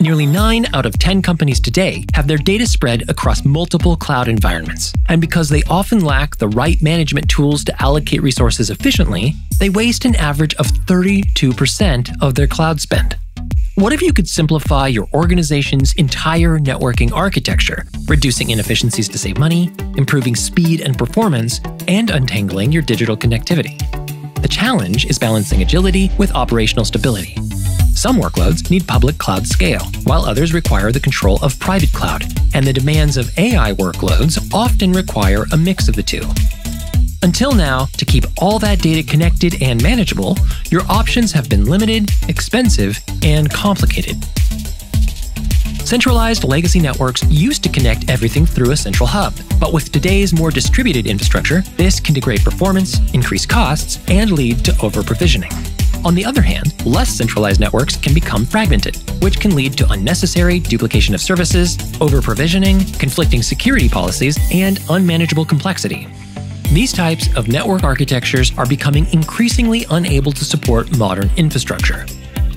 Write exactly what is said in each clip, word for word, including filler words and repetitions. Nearly nine out of ten companies today have their data spread across multiple cloud environments. And because they often lack the right management tools to allocate resources efficiently, they waste an average of thirty-two percent of their cloud spend. What if you could simplify your organization's entire networking architecture, reducing inefficiencies to save money, improving speed and performance, and untangling your digital connectivity? The challenge is balancing agility with operational stability. Some workloads need public cloud scale, while others require the control of private cloud, and the demands of A I workloads often require a mix of the two. Until now, to keep all that data connected and manageable, your options have been limited, expensive, and complicated. Centralized legacy networks used to connect everything through a central hub, but with today's more distributed infrastructure, this can degrade performance, increase costs, and lead to over-provisioning. On the other hand, less centralized networks can become fragmented, which can lead to unnecessary duplication of services, over-provisioning, conflicting security policies, and unmanageable complexity. These types of network architectures are becoming increasingly unable to support modern infrastructure.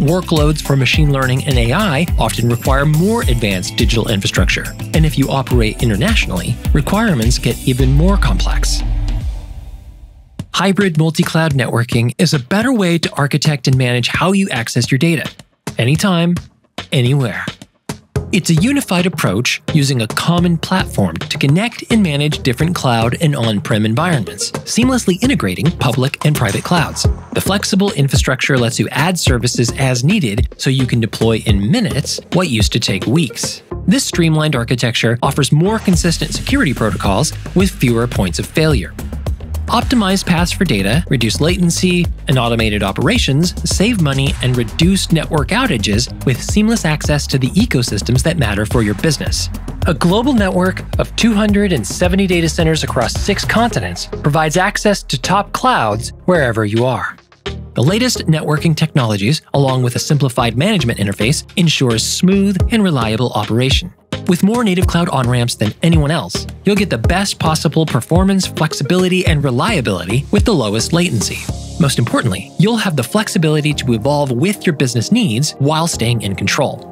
Workloads for machine learning and A I often require more advanced digital infrastructure, and if you operate internationally, requirements get even more complex. Hybrid multi-cloud networking is a better way to architect and manage how you access your data, anytime, anywhere. It's a unified approach using a common platform to connect and manage different cloud and on-prem environments, seamlessly integrating public and private clouds. The flexible infrastructure lets you add services as needed so you can deploy in minutes what used to take weeks. This streamlined architecture offers more consistent security protocols with fewer points of failure. Optimized paths for data, reduce latency, and automated operations save money and reduce network outages with seamless access to the ecosystems that matter for your business. A global network of two hundred seventy data centers across six continents provides access to top clouds wherever you are. The latest networking technologies, along with a simplified management interface, ensures smooth and reliable operation. With more native cloud on-ramps than anyone else, you'll get the best possible performance, flexibility, and reliability with the lowest latency. Most importantly, you'll have the flexibility to evolve with your business needs while staying in control.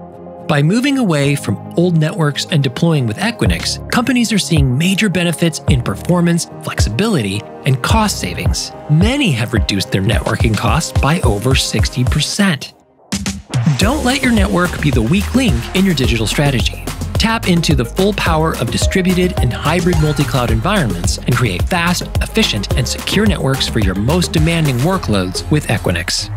By moving away from old networks and deploying with Equinix, companies are seeing major benefits in performance, flexibility, and cost savings. Many have reduced their networking costs by over sixty percent. Don't let your network be the weak link in your digital strategy. Tap into the full power of distributed and hybrid multi-cloud environments and create fast, efficient, and secure networks for your most demanding workloads with Equinix.